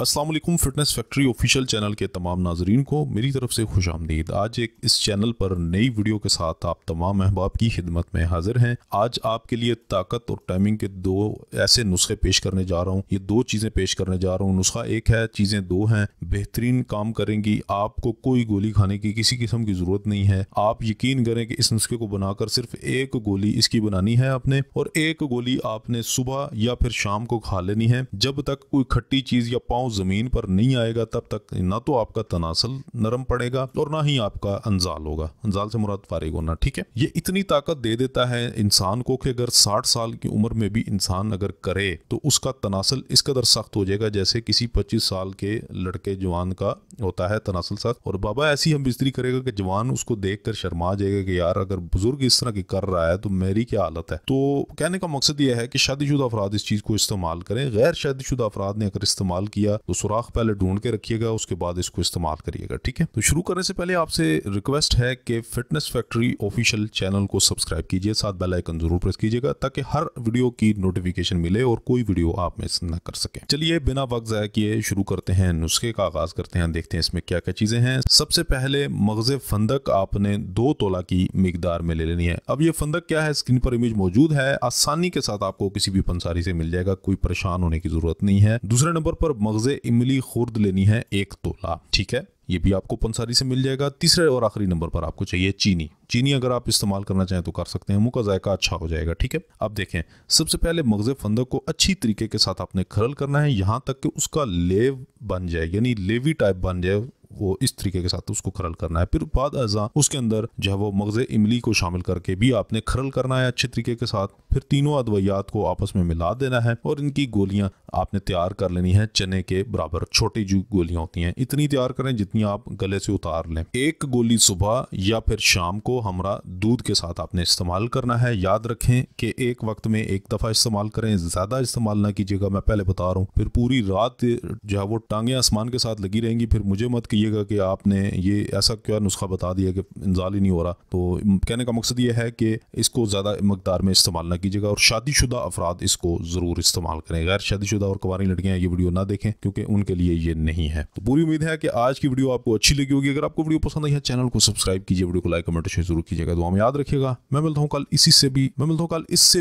अस्सलाम वालेकुम fitness factory official channel के तमाम नाजरीन को मेरी तरफ से खुश आमदीद। आज एक इस चैनल पर नई वीडियो के साथ आप तमाम अहबाब की खिदमत में हाजिर हैं। आज आपके लिए ताकत और टाइमिंग के दो ऐसे नुस्खे पेश करने जा रहा हूं, ये दो चीज़ें पेश करने जा रहा हूं। नुस्खा एक है, चीज़ें दो हैं, बेहतरीन काम करेंगी। आपको कोई गोली खाने की किसी किस्म की ज़रूरत नहीं है। आप यकीन करें कि इस नुस्खे को बनाकर सिर्फ एक गोली इसकी बनानी है आपने, और एक गोली आपने सुबह या फिर शाम को खा लेनी है। जब तक कोई खट्टी चीज़ या पाँव जमीन पर नहीं आएगा तब तक ना तो आपका तनासल नरम पड़ेगा और ना ही आपका अंजाल होगा। अंजाल से मुराद फारिग होना, ठीक है। ये इतनी ताकत दे देता है इंसान को कि अगर 60 साल की उम्र में भी इंसान अगर करे तो उसका तनासल इस कदर सख्त हो जाएगा जैसे किसी 25 साल के लड़के जवान का होता है तनासल सख्त। और बाबा ऐसी हम बिस्तरी करेगा कि जवान उसको देख कर शर्मा जाएगा कि यार अगर बुजुर्ग इस तरह की कर रहा है तो मेरी क्या हालत है। तो कहने का मकसद यह है कि शादीशुदा अफराद इस चीज को इस्तेमाल करें। गैर शादीशुदा अफराद ने अगर इस्तेमाल किया तो सुराख पहले ढूंढ के रखिएगा, उसके बाद इसको इस्तेमाल करिएगा, ठीक है। तो शुरू करने से पहले आपसे रिक्वेस्ट है कि फिटनेस फैक्ट्री ऑफिशियल चैनल को सब्सक्राइब कीजिए, साथ बेल आइकन जरूर प्रेस कीजिएगा ताकि हर वीडियो की नोटिफिकेशन मिले और कोई वीडियो आप मिस ना कर सके। चलिए बिना वक्त ज़ाया किए शुरू करते हैं, नुस्खे का आगाज करते हैं, देखते हैं इसमें क्या क्या चीजें हैं। सबसे पहले मगज फंदक आपने 2 तोला की मिकदार में ले लेनी है। अब ये फंदक क्या है, स्क्रीन पर इमेज मौजूद है, आसानी के साथ आपको किसी भी पंसारी से मिल जाएगा, कोई परेशान होने की जरूरत नहीं है। दूसरे नंबर पर मगजे इमली खुर्द लेनी है 1 तोला, ठीक है, ये भी आपको पंसारी से मिल जाएगा। तीसरे और आखिरी नंबर पर आपको चाहिए चीनी। चीनी अगर आप इस्तेमाल करना चाहें तो कर सकते हैं, मुंह का जायका अच्छा हो जाएगा, ठीक है। अब देखें, सबसे पहले मगज़े फंदक को अच्छी तरीके के साथ आपने खरल करना है यहाँ तक कि उसका लेव बन जाए, यानी लेवी टाइप बन जाए, वो इस तरीके के साथ उसको खरल करना है। फिर बाद अज़ा उसके अंदर जो है वो मगज़े इमली को शामिल करके भी आपने खरल करना है अच्छे तरीके के साथ। फिर तीनों अदवियात को आपस में मिला देना है और इनकी गोलियां आपने तैयार कर लेनी है चने के बराबर। छोटी जो गोलियां होती हैं इतनी तैयार करें जितनी आप गले से उतार लें। एक गोली सुबह या फिर शाम को हमरा दूध के साथ आपने इस्तेमाल करना है। याद रखें कि एक वक्त में एक दफ़ा इस्तेमाल करें, ज़्यादा इस्तेमाल ना कीजिएगा, मैं पहले बता रहा हूँ। फिर पूरी रात जो है वो टांगें आसमान के साथ लगी रहेंगी, फिर मुझे मत कि आपने ये ऐसा क्या नुस्खा बता दिया कि इंजाल ही नहीं हो रहा। तो कहने का मकसद ये है कि इसको ज़्यादा मकदार में इस्तेमाल ना कीजिएगा और शादीशुदा अफराद इसको ज़रूर इस्तेमाल करें। गैर शादीशुदा और कुंवारी लड़कियां ये वीडियो ना देखें क्योंकि उनके लिए ये नहीं है। तो पूरी उम्मीद है कि आज की वीडियो आपको अच्छी लगी होगी। अगर आपको वीडियो पसंद आई है चैनल को सब्सक्राइब कीजिए, वीडियो को लाइक कमेंट शेयर जरूर कीजिएगा। दुआ में याद रखिएगा, मैं मिलता हूँ कल इससे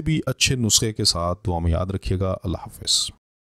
भी अच्छे नुस्खे के साथ। दुआ में याद रखिएगा, अल्लाह हाफिज़।